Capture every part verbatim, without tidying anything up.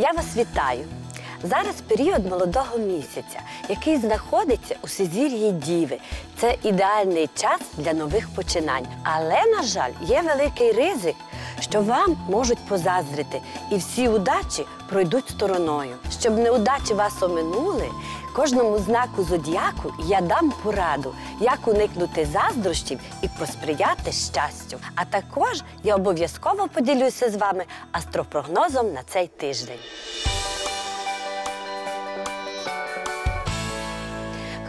Я вас вітаю! Зараз період молодого місяця, який знаходиться у сузір'ї Діви. Це ідеальний час для нових починань. Але, на жаль, є великий ризик, що вам можуть позаздрити, і всі удачі пройдуть стороною. Щоб неудачі вас оминули, кожному знаку зодіаку я дам пораду, як уникнути заздрощів і посприяти щастю. А також я обов'язково поділюся з вами астропрогнозом на цей тиждень.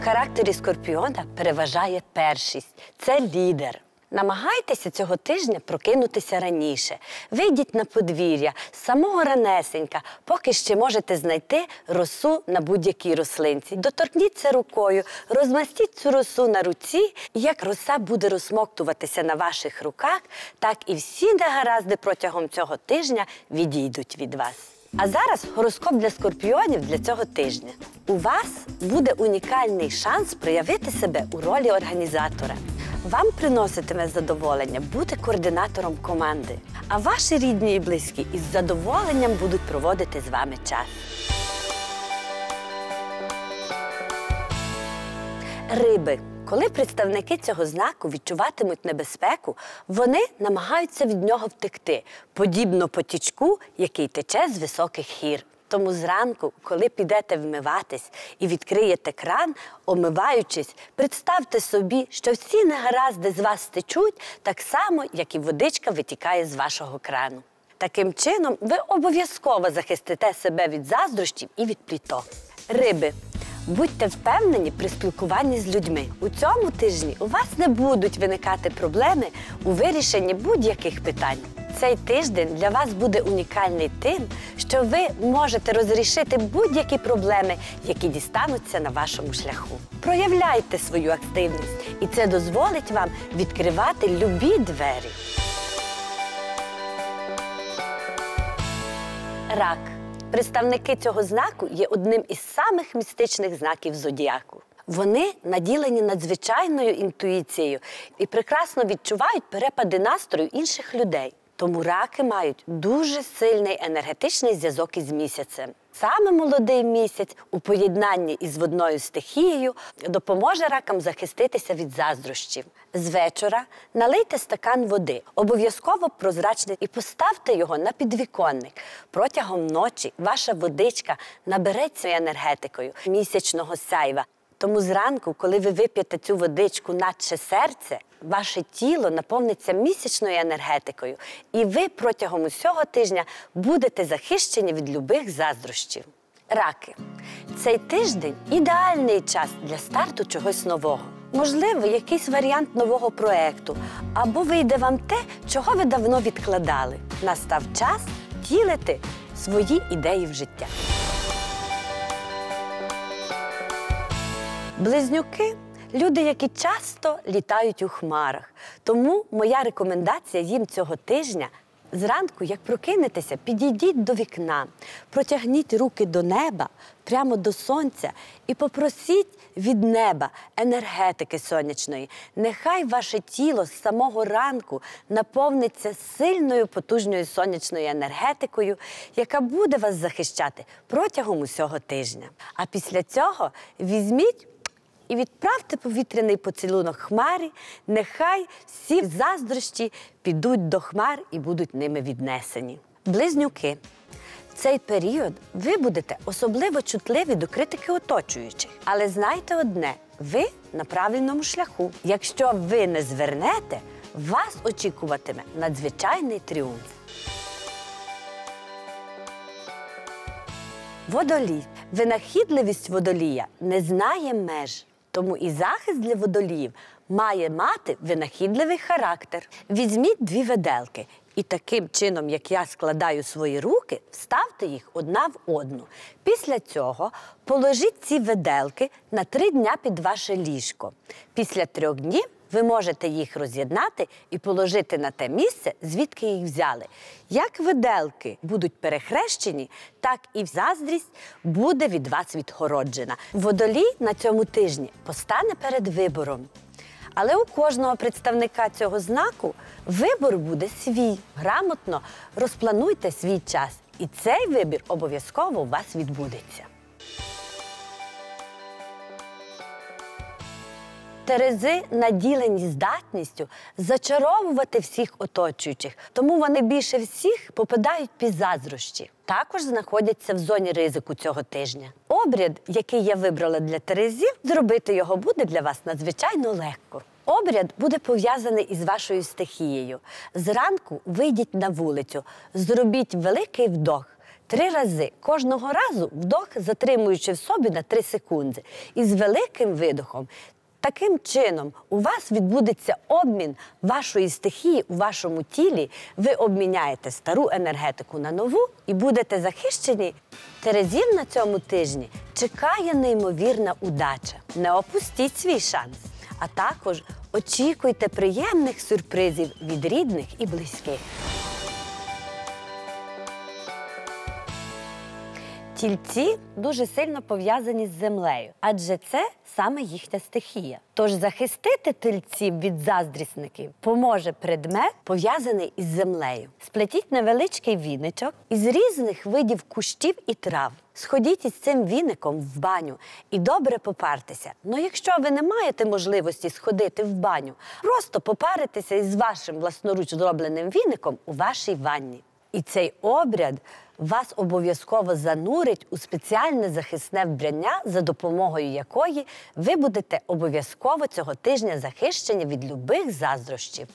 В характері Скорпіона переважає першість. Це лідер. Намагайтеся цього тижня прокинутися раніше. Вийдіть на подвір'я, з самого ранесенька, поки ще можете знайти росу на будь-якій рослинці. Доторкніться рукою, розмастіть цю росу на руці, і як роса буде розсмоктуватися на ваших руках, так і всі негаразди протягом цього тижня відійдуть від вас. А зараз гороскоп для скорпіонів для цього тижня. У вас буде унікальний шанс проявити себе у ролі організатора. Вам приноситиме задоволення бути координатором команди, а ваші рідні і близькі із задоволенням будуть проводити з вами час. Риби. Коли представники цього знаку відчуватимуть небезпеку, вони намагаються від нього втекти, подібно потічку, який тече з високих гір. Тому зранку, коли підете вмиватись і відкриєте кран, омиваючись, представте собі, що всі негаразди з вас течуть так само, як і водичка витікає з вашого крану. Таким чином, ви обов'язково захистите себе від заздрощів і від пліток. Риби. Будьте впевнені при спілкуванні з людьми. У цьому тижні у вас не будуть виникати проблеми у вирішенні будь-яких питань. Цей тиждень для вас буде унікальний тим, що ви можете розрішити будь-які проблеми, які дістануться на вашому шляху. Проявляйте свою активність, і це дозволить вам відкривати любі двері. Рак. Представники цього знаку є одним із самих містичних знаків зодіаку. Вони наділені надзвичайною інтуїцією і прекрасно відчувають перепади настрою інших людей. Тому раки мають дуже сильний енергетичний зв'язок із місяцем. Саме молодий місяць у поєднанні із водною стихією допоможе ракам захиститися від заздрощів. З вечора налийте стакан води, обов'язково прозрачний, і поставте його на підвіконник. Протягом ночі ваша водичка набереться енергетикою місячного сяйва. Тому зранку, коли ви вип'єте цю водичку наче серце, ваше тіло наповниться місячною енергетикою, і ви протягом усього тижня будете захищені від любих заздрощів. Раки. Цей тиждень – ідеальний час для старту чогось нового. Можливо, якийсь варіант нового проєкту, або вийде вам те, чого ви давно відкладали. Настав час втілити свої ідеї в життя. Близнюки – люди, які часто літають у хмарах. Тому моя рекомендація їм цього тижня – зранку, як прокинетеся, підійдіть до вікна, протягніть руки до неба, прямо до сонця і попросіть від неба енергетики сонячної. Нехай ваше тіло з самого ранку наповниться сильною потужною сонячною енергетикою, яка буде вас захищати протягом усього тижня. А після цього візьміть і відправте повітряний поцілунок хмарі, нехай всі заздрощі підуть до хмар і будуть ними віднесені. Близнюки. В цей період ви будете особливо чутливі до критики оточуючих. Але знайте одне – ви на правильному шляху. Якщо ви не звернете, вас очікуватиме надзвичайний тріумф. Водолій. Винахідливість водолія не знає меж. Тому і захист для водоліїв має мати винахідливий характер. Візьміть дві виделки і таким чином, як я складаю свої руки, вставте їх одна в одну. Після цього положіть ці виделки на три дня під ваше ліжко. Після трьох днів ви можете їх роз'єднати і положити на те місце, звідки їх взяли. Як виделки будуть перехрещені, так і заздрість буде від вас відгороджена. Водолій на цьому тижні постане перед вибором. Але у кожного представника цього знаку вибор буде свій. Грамотно розплануйте свій час І цей вибір обов'язково у вас відбудеться. Терези наділені здатністю зачаровувати всіх оточуючих, тому вони більше всіх попадають під заздрощі. Також знаходяться в зоні ризику цього тижня. Обряд, який я вибрала для терезів, зробити його буде для вас надзвичайно легко. Обряд буде пов'язаний із вашою стихією. Зранку вийдіть на вулицю, зробіть великий вдох. Три рази. Кожного разу вдох затримуючи в собі на три секунди. І з великим видохом. Таким чином у вас відбудеться обмін вашої стихії у вашому тілі. Ви обміняєте стару енергетику на нову і будете захищені. Терезів на цьому тижні чекає неймовірна удача. Не опустіть свій шанс. А також очікуйте приємних сюрпризів від рідних і близьких. Тільці дуже сильно пов'язані з землею, адже це саме їхня стихія. Тож захистити тельців від заздрісників поможе предмет, пов'язаний із землею. Сплетіть невеличкий віничок із різних видів кущів і трав. Сходіть із цим віником в баню і добре попартеся. Ну, якщо ви не маєте можливості сходити в баню, просто попаритеся із вашим власноруч зробленим віником у вашій ванні. І цей обряд вас обов'язково занурить у спеціальне захисне вбрання, за допомогою якої ви будете обов'язково цього тижня захищені від любих заздрощів.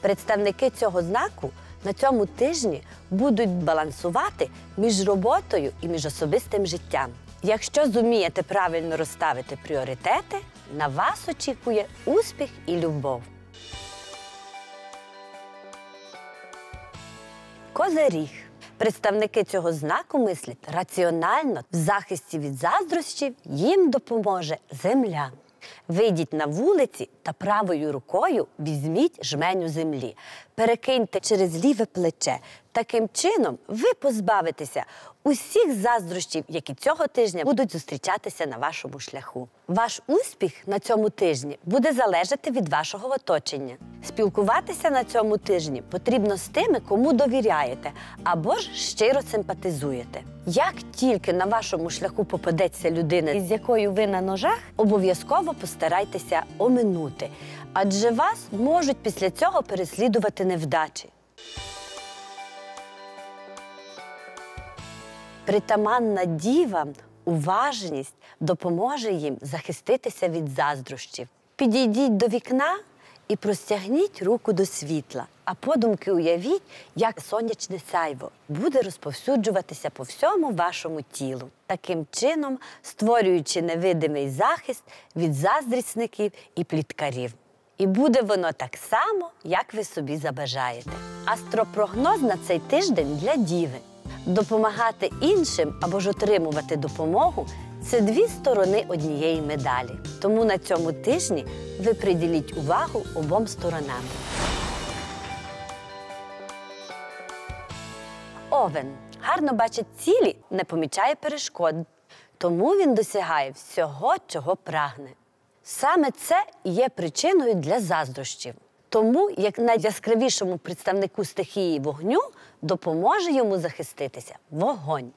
Представники цього знаку на цьому тижні будуть балансувати між роботою і між особистим життям. Якщо зумієте правильно розставити пріоритети, на вас очікує успіх і любов. Козиріг. Представники цього знаку мислять раціонально. В захисті від заздрощів їм допоможе земля. Вийдіть на вулиці та правою рукою візьміть жменю землі. Перекиньте через ліве плече. Таким чином ви позбавитеся усіх заздрощів, які цього тижня будуть зустрічатися на вашому шляху. Ваш успіх на цьому тижні буде залежати від вашого оточення. Спілкуватися на цьому тижні потрібно з тими, кому довіряєте або ж щиро симпатизуєте. Як тільки на вашому шляху попадеться людина, із якою ви на ножах, обов'язково постарайтеся оминути, адже вас можуть після цього переслідувати невдачі. Притаманна дівам уважність допоможе їм захиститися від заздрощів. Підійдіть до вікна і простягніть руку до світла, а подумки уявіть, як сонячне сяйво буде розповсюджуватися по всьому вашому тілу, таким чином створюючи невидимий захист від заздрісників і пліткарів. І буде воно так само, як ви собі забажаєте. Астропрогноз на цей тиждень для діви. Допомагати іншим або ж отримувати допомогу – це дві сторони однієї медалі. Тому на цьому тижні ви приділіть увагу обом сторонам. Овен гарно бачить цілі, не помічає перешкод. Тому він досягає всього, чого прагне. Саме це є причиною для заздрощів. Тому, як найяскравішому представнику стихії вогню, допоможе йому захиститися вогонь.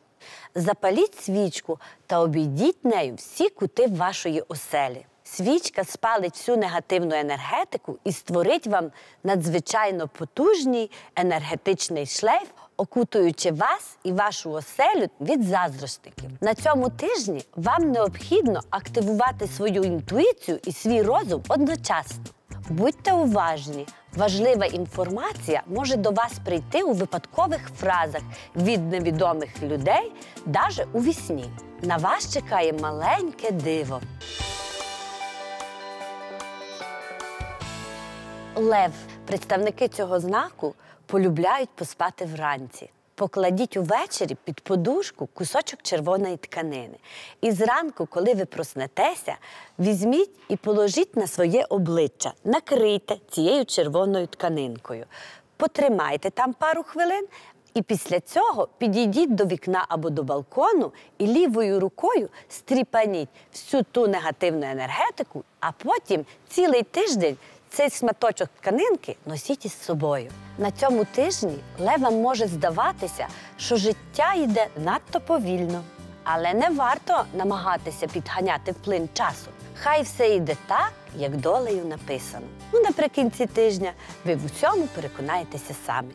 Запаліть свічку та обійдіть нею всі кути вашої оселі. Свічка спалить всю негативну енергетику і створить вам надзвичайно потужний енергетичний шлейф, окутуючи вас і вашу оселю від заздрісників. На цьому тижні вам необхідно активувати свою інтуїцію і свій розум одночасно. Будьте уважні, важлива інформація може до вас прийти у випадкових фразах від невідомих людей, навіть у вісні. На вас чекає маленьке диво. Лев. Представники цього знаку полюбляють поспати вранці. Покладіть увечері під подушку кусочок червоної тканини. І зранку, коли ви проснетеся, візьміть і положіть на своє обличчя. Накрийте цією червоною тканинкою. Потримайте там пару хвилин і після цього підійдіть до вікна або до балкону і лівою рукою стріпаніть всю ту негативну енергетику, а потім цілий тиждень Цей шматочок тканинки носіть із собою. На цьому тижні левам може здаватися, що життя йде надто повільно. Але не варто намагатися підганяти плин часу. Хай все йде так, як долею написано. Ну, наприкінці тижня ви в усьому переконаєтеся самі.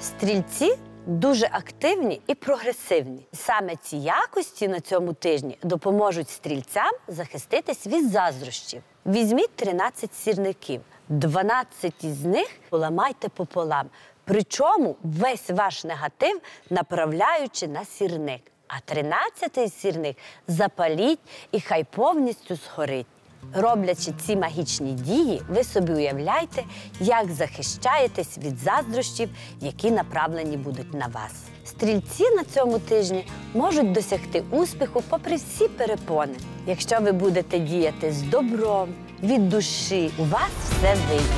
Стрільці дуже активні і прогресивні. Саме ці якості на цьому тижні допоможуть стрільцям захиститись від заздрощів. Візьміть тринадцять сірників, дванадцять із них поламайте пополам, причому весь ваш негатив направляючи на сірник. А тринадцятий сірник запаліть і хай повністю згорить. Роблячи ці магічні дії, ви собі уявляйте, як захищаєтесь від заздрощів, які направлені будуть на вас. Стрільці на цьому тижні можуть досягти успіху попри всі перепони. Якщо ви будете діяти з добром, від душі, у вас все вийде.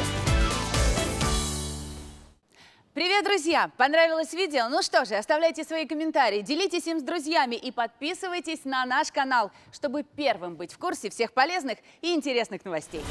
Привет, друзья! Понравилось видео? Ну что же, оставляйте свои комментарии, делитесь им с друзьями и подписывайтесь на наш канал, чтобы первым быть в курсе всех полезных и интересных новостей.